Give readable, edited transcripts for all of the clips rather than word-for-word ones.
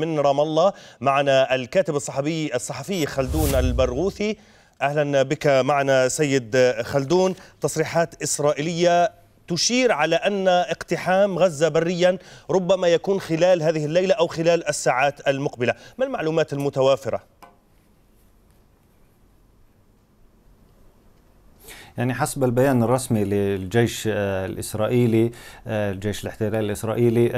من رام الله معنا الكاتب الصحفي خلدون البرغوثي. أهلا بك معنا سيد خلدون. تصريحات إسرائيلية تشير على أن اقتحام غزة بريا ربما يكون خلال هذه الليلة أو خلال الساعات المقبلة، ما المعلومات المتوافرة؟ يعني حسب البيان الرسمي للجيش الإسرائيلي، الجيش الاحتلال الإسرائيلي،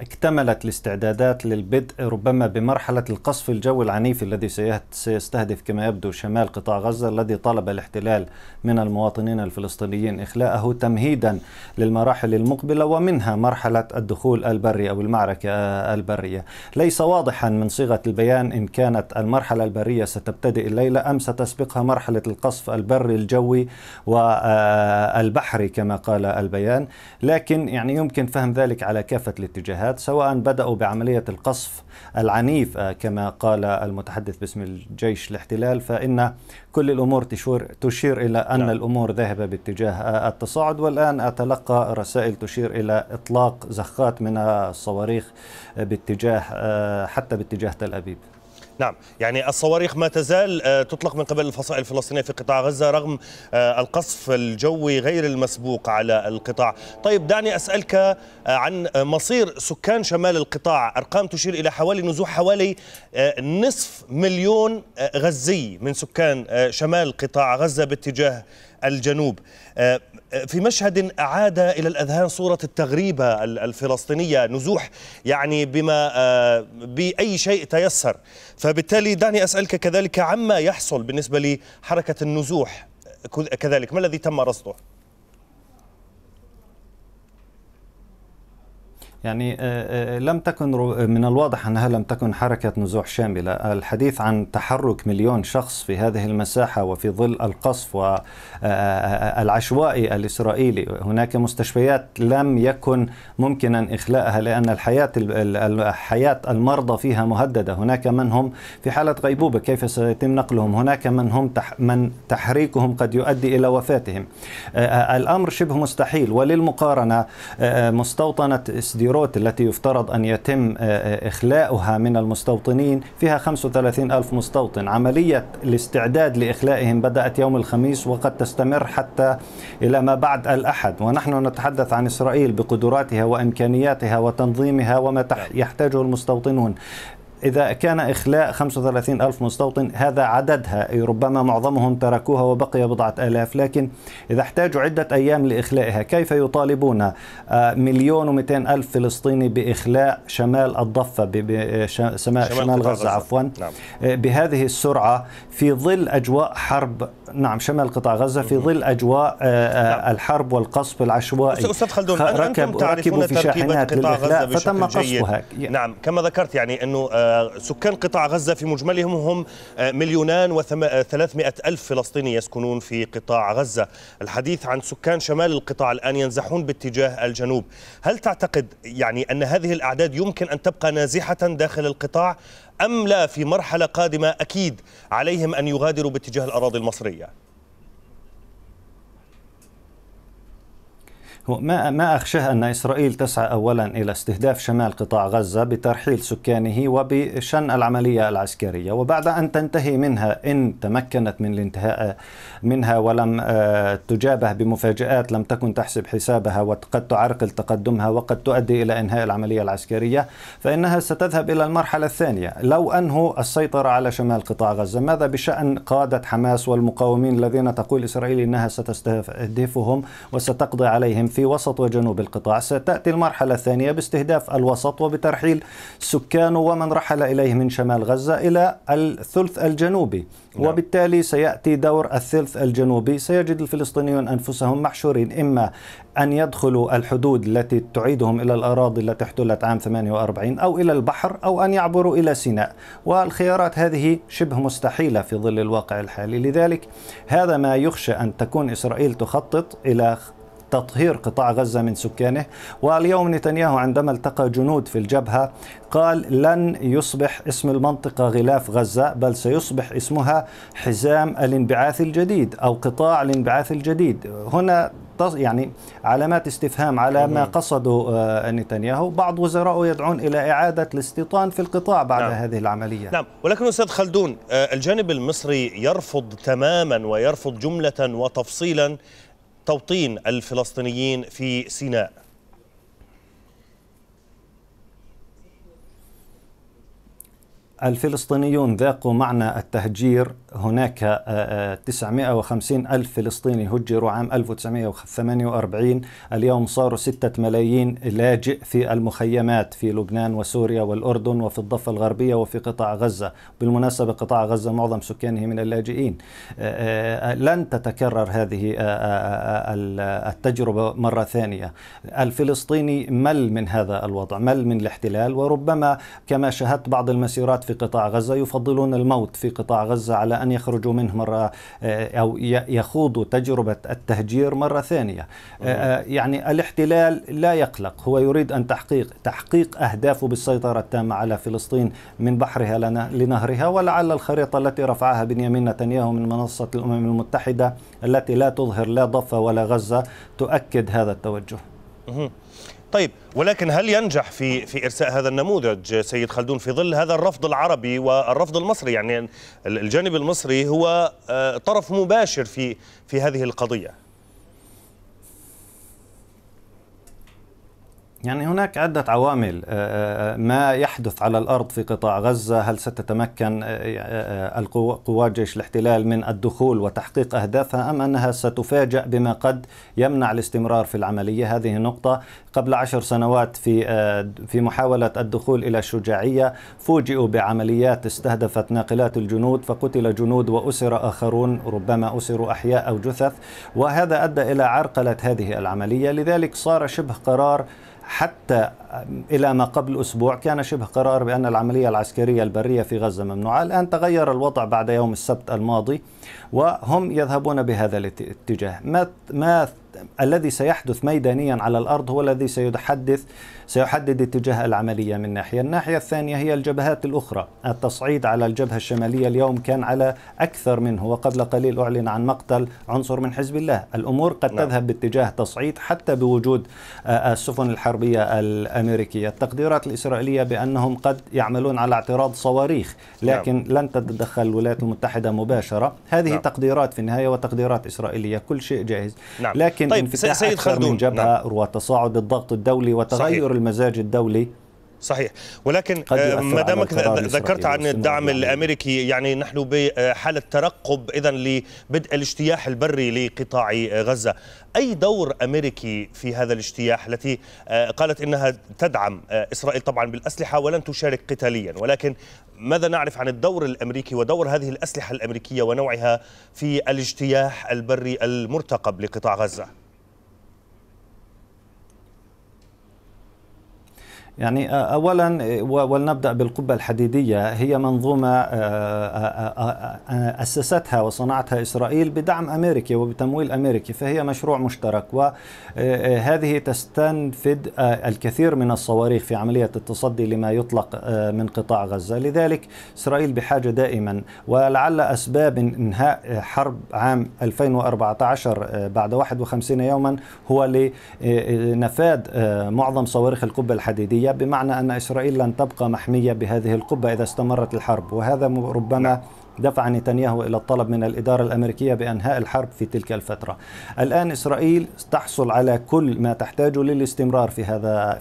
اكتملت الاستعدادات للبدء ربما بمرحلة القصف الجوي العنيف الذي سيستهدف كما يبدو شمال قطاع غزة، الذي طلب الاحتلال من المواطنين الفلسطينيين إخلاءه تمهيدا للمراحل المقبلة ومنها مرحلة الدخول البري أو المعركة البرية. ليس واضحا من صيغة البيان إن كانت المرحلة البرية ستبتدئ الليلة أم ستسبقها مرحلة القصف البري الجوي والبحري كما قال البيان، لكن يعني يمكن فهم ذلك على كافة الاتجاهات، سواء بدأوا بعملية القصف العنيف كما قال المتحدث باسم الجيش الاحتلال، فإن كل الأمور تشير إلى أن الأمور ذاهبة باتجاه التصاعد. والآن أتلقى رسائل تشير إلى إطلاق زخات من الصواريخ حتى باتجاه تل أبيب. نعم، يعني الصواريخ ما تزال تطلق من قبل الفصائل الفلسطينية في قطاع غزة رغم القصف الجوي غير المسبوق على القطاع. طيب دعني أسألك عن مصير سكان شمال القطاع، أرقام تشير إلى حوالي نزوح حوالي نصف مليون غزي من سكان شمال قطاع غزة باتجاه الجنوب، في مشهد أعاد إلى الأذهان صورة التغريبة الفلسطينية، نزوح يعني بما بأي شيء تيسر. فبالتالي دعني أسألك كذلك عما يحصل بالنسبة لحركة النزوح، كذلك ما الذي تم رصده؟ يعني لم تكن من الواضح أنها لم تكن حركة نزوح شاملة. الحديث عن تحرك مليون شخص في هذه المساحة وفي ظل القصف والعشوائي الإسرائيلي، هناك مستشفيات لم يكن ممكنا إخلاءها لأن حياة المرضى فيها مهددة، هناك من هم في حالة غيبوبة كيف سيتم نقلهم، هناك من تحريكهم قد يؤدي إلى وفاتهم. الأمر شبه مستحيل. وللمقارنة مستوطنة سديرات التي يفترض أن يتم إخلاؤها من المستوطنين فيها 35 ألف مستوطن، عملية الاستعداد لإخلائهم بدأت يوم الخميس وقد تستمر حتى إلى ما بعد الأحد، ونحن نتحدث عن إسرائيل بقدراتها وإمكانياتها وتنظيمها وما يحتاجه المستوطنون. إذا كان إخلاء 35 ألف مستوطن هذا عددها، ربما معظمهم تركوها وبقي بضعة آلاف، لكن إذا احتاجوا عدة أيام لإخلائها كيف يطالبون 1,200,000 فلسطيني بإخلاء شمال الضفة شمال غزة عفوا بهذه السرعة في ظل أجواء حرب شمال قطاع غزة في ظل أجواء الحرب والقصف العشوائي. أستاذ خلدون، أنتم تعرفون تركيبة قطاع غزة بشكل جيد. نعم كما ذكرت، يعني أنه سكان قطاع غزة في مجملهم هم 2,300,000 فلسطيني يسكنون في قطاع غزة. الحديث عن سكان شمال القطاع الآن ينزحون باتجاه الجنوب. هل تعتقد يعني أن هذه الأعداد يمكن أن تبقى نازحة داخل القطاع أم لا؟ في مرحلة قادمة أكيد عليهم أن يغادروا باتجاه الأراضي المصرية. ما أخشاه أن إسرائيل تسعى أولا إلى استهداف شمال قطاع غزة بترحيل سكانه وبشن العملية العسكرية، وبعد أن تنتهي منها إن تمكنت من الانتهاء منها ولم تجابه بمفاجآت لم تكن تحسب حسابها وقد تعرقل تقدمها وقد تؤدي إلى إنهاء العملية العسكرية، فإنها ستذهب إلى المرحلة الثانية. لو أنهوا السيطرة على شمال قطاع غزة، ماذا بشأن قادة حماس والمقاومين الذين تقول إسرائيل إنها ستستهدفهم وستقضي عليهم في وسط وجنوب القطاع؟ ستأتي المرحلة الثانية باستهداف الوسط وبترحيل سكانه ومن رحل إليه من شمال غزة إلى الثلث الجنوبي. وبالتالي سيأتي دور الثلث الجنوبي، سيجد الفلسطينيون أنفسهم محشورين، إما أن يدخلوا الحدود التي تعيدهم إلى الأراضي التي احتلت عام 48 أو إلى البحر أو أن يعبروا إلى سيناء، والخيارات هذه شبه مستحيلة في ظل الواقع الحالي. لذلك هذا ما يخشى أن تكون إسرائيل تخطط إلى تطهير قطاع غزة من سكانه. واليوم نتنياهو عندما التقى جنود في الجبهة قال لن يصبح اسم المنطقة غلاف غزة بل سيصبح اسمها حزام الانبعاث الجديد أو قطاع الانبعاث الجديد. هنا يعني علامات استفهام على ما قصده نتنياهو. بعض وزرائه يدعون إلى إعادة الاستيطان في القطاع بعد هذه العملية. نعم، ولكن أستاذ خلدون، الجانب المصري يرفض تماما ويرفض جملة وتفصيلا توطين الفلسطينيين في سيناء. الفلسطينيون ذاقوا معنى التهجير. هناك 950 ألف فلسطيني هجروا عام 1948. اليوم صاروا 6 ملايين لاجئ في المخيمات في لبنان وسوريا والأردن وفي الضفة الغربية وفي قطاع غزة. بالمناسبة قطاع غزة معظم سكانه من اللاجئين. لن تتكرر هذه التجربة مرة ثانية. الفلسطيني مل من هذا الوضع، مل من الاحتلال، وربما كما شاهدت بعض المسيرات في قطاع غزة يفضلون الموت في قطاع غزة على أن يخرجوا منه مرة أو يخوضوا تجربة التهجير مرة ثانية. يعني الاحتلال لا يقلق، هو يريد أن تحقيق أهدافه بالسيطرة التامة على فلسطين من بحرها لنهرها. ولعل الخريطة التي رفعها بنيامين نتنياهو من منصة الأمم المتحدة التي لا تظهر لا ضفة ولا غزة تؤكد هذا التوجه. طيب، ولكن هل ينجح في إرساء هذا النموذج سيد خلدون في ظل هذا الرفض العربي والرفض المصري؟ يعني الجانب المصري هو طرف مباشر في هذه القضية. يعني هناك عدة عوامل، ما يحدث على الأرض في قطاع غزة، هل ستتمكن قوات جيش الاحتلال من الدخول وتحقيق أهدافها أم أنها ستفاجأ بما قد يمنع الاستمرار في العملية؟ هذه نقطة. قبل 10 سنوات في محاولة الدخول إلى الشجاعية فوجئوا بعمليات استهدفت ناقلات الجنود، فقتل جنود وأسر آخرون، ربما أسروا أحياء أو جثث، وهذا أدى إلى عرقلة هذه العملية. لذلك صار شبه قرار، حتى إلى ما قبل أسبوع كان شبه قرار بأن العملية العسكرية البرية في غزة ممنوعة. الآن تغير الوضع بعد يوم السبت الماضي وهم يذهبون بهذا الاتجاه. ما الذي سيحدث ميدانيا على الأرض هو الذي سيحدد اتجاه العملية من ناحية. الناحية الثانية هي الجبهات الأخرى. التصعيد على الجبهة الشمالية اليوم كان على أكثر منه، وقبل قليل أعلن عن مقتل عنصر من حزب الله. الأمور قد تذهب باتجاه تصعيد حتى بوجود السفن الحربية الأمريكية. التقديرات الإسرائيلية بأنهم قد يعملون على اعتراض صواريخ، لكن لن تتدخل الولايات المتحدة مباشرة. هذه تقديرات في النهاية وتقديرات إسرائيلية، كل شيء جاهز. لكن انفتاح أكثر من جبهة وتصاعد الضغط الدولي وتغير المزاج الدولي صحيح. ولكن ما دامك ذكرت عن الدعم الأمريكي، يعني نحن بحالة ترقب إذن لبدء الاجتياح البري لقطاع غزة. أي دور أمريكي في هذا الاجتياح التي قالت إنها تدعم إسرائيل طبعا بالأسلحة ولن تشارك قتاليا، ولكن ماذا نعرف عن الدور الأمريكي ودور هذه الأسلحة الأمريكية ونوعها في الاجتياح البري المرتقب لقطاع غزة؟ يعني أولا ولنبدأ بالقبة الحديدية. هي منظومة أسستها وصنعتها إسرائيل بدعم أمريكي وبتمويل أمريكي، فهي مشروع مشترك. وهذه تستنفذ الكثير من الصواريخ في عملية التصدي لما يطلق من قطاع غزة. لذلك إسرائيل بحاجة دائما، ولعل أسباب إنهاء حرب عام 2014 بعد 51 يوما هو لنفاذ معظم صواريخ القبة الحديدية، بمعنى أن إسرائيل لن تبقى محمية بهذه القبة إذا استمرت الحرب. وهذا ربما دفع نتنياهو إلى الطلب من الإدارة الأمريكية بإنهاء الحرب في تلك الفترة. الآن إسرائيل تحصل على كل ما تحتاجه للاستمرار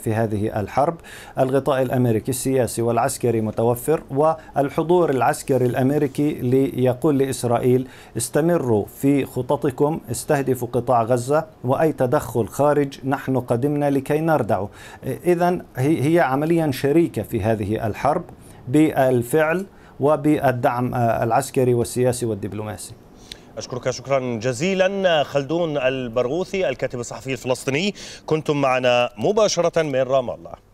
في هذه الحرب. الغطاء الأمريكي السياسي والعسكري متوفر، والحضور العسكري الأمريكي ليقول لإسرائيل استمروا في خططكم، استهدفوا قطاع غزة، وأي تدخل خارج نحن قدمنا لكي نردعه. إذن هي عمليا شريكة في هذه الحرب بالفعل وبالدعم العسكري والسياسي والدبلوماسي. أشكرك شكرا جزيلا خلدون البرغوثي الكاتب الصحفي الفلسطيني، كنتم معنا مباشرة من رام الله.